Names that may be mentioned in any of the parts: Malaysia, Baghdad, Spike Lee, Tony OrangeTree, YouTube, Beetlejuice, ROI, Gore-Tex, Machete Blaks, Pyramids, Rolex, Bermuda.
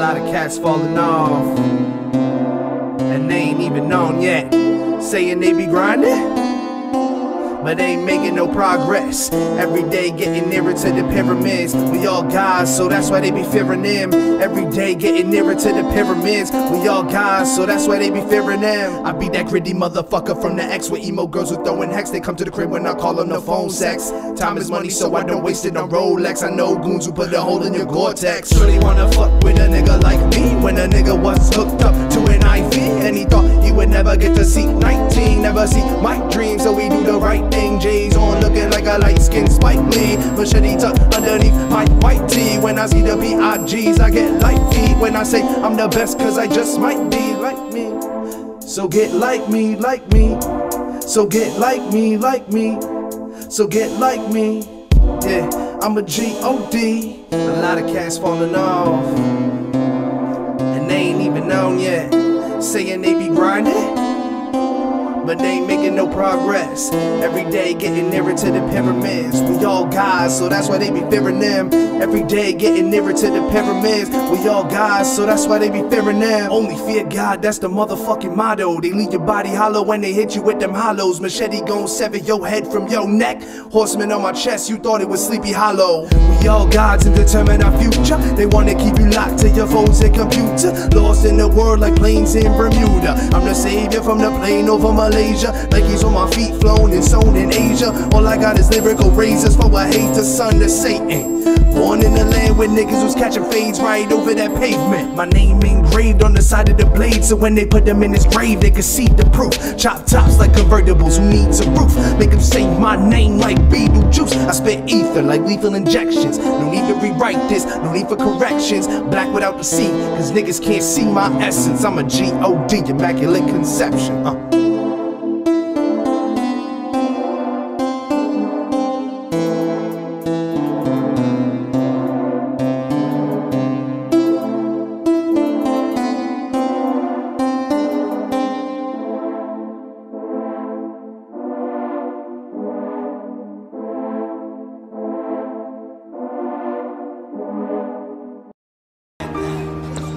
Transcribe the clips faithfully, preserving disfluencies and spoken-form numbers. lot of cats falling off, and they ain't even known yet. Saying they be grinding, but they ain't making no progress. Every day getting nearer to the pyramids. We all guys, so that's why they be fearing them. Every day getting nearer to the pyramids. We all guys, so that's why they be fearing them. I be that gritty motherfucker from the X, where emo girls who throwing hex. They come to the crib when I call on the phone sex. Time is money, so I don't waste it on Rolex. I know goons who put a hole in your Gore-Tex. Sure they wanna fuck with a nigga like me, when a nigga was hooked up to an I V, and he thought he would never get to see nineteen, never see my dreams. So we do the right thing, J's on looking like a light-skinned Spike Lee. Machete tucked underneath my white tee. When I see the B I Gs, I get light feet. When I say I'm the best, cause I just might be like me. So get like me, like me. So get like me, like me. So get like me. Yeah, I'm a G O D. A lot of cats falling off, and they ain't even known yet. Saying they be grinding, but they ain't making no progress. Every day getting nearer to the pyramids. We all guys, so that's why they be fearing them. Every day getting nearer to the pyramids. We all guys, so that's why they be fearing them. Only fear God, that's the motherfucking motto. They leave your body hollow when they hit you with them hollows. Machete gon' sever your head from your neck. Horseman on my chest, you thought it was Sleepy Hollow. We all gods and determine our future. They wanna keep you locked to your phones and computer. Lost in the world like planes in Bermuda. I'm the savior from the plane over my Malaysia, Nike's on my feet, flown and sewn in Asia. All I got is lyrical razors for a hater, son of Satan. Born in the land where niggas was catching fades right over that pavement. My name engraved on the side of the blade, so when they put them in his grave, they could see the proof. Chop tops like convertibles, who needs a roof? Make them say my name like Beetlejuice. I spit ether like lethal injections. No need to rewrite this, no need for corrections. Black without the C, cause niggas can't see my essence. I'm a G O D, immaculate conception. Uh.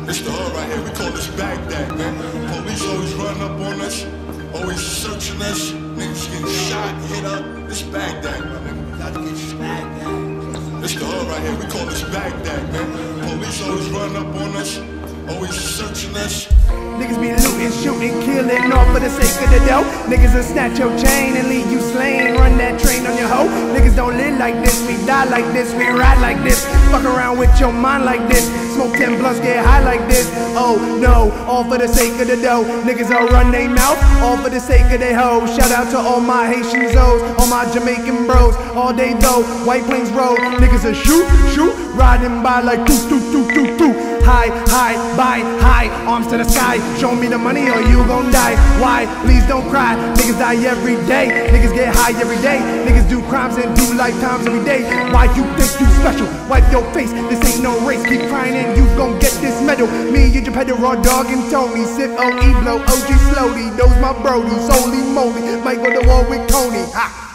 It's the hood right here, we call this Baghdad, man. Police always running up on us, always searching us. Niggas getting shot, hit up. It's Baghdad, man. We gotta get Baghdad. It's the hood right here, we call this Baghdad, man. Police always running up on us, always searching us. Niggas be looting, shooting, killing, all for the sake of the dough. Niggas will snatch your chain and leave you slain. Run that train on your hoe. Niggas don't live like this, we die like this, we ride like this. Fuck around with your mind like this. Smoke ten blunts, get high like this. Oh no, all for the sake of the dough. Niggas all run they mouth, all for the sake of they hoe. Shout out to all my Haitian zoes, all my Jamaican bros. All day though, White Plains Road. Niggas will shoot, shoot, riding by like doo doo doo doo doo. High, high, bye, high, arms to the sky. Show me the money or you gon' die. Why? Please don't cry. Niggas die every day. Niggas get high every day. Niggas do crimes and do lifetimes every day. Why you think you special? Wipe your face. This ain't no race. Keep crying and you gon' get this medal. Me, you just had the raw dog and Tony. Sip O E blow O G slowly. Those my brodies. Holy moly. Might go to war with Tony. Ha!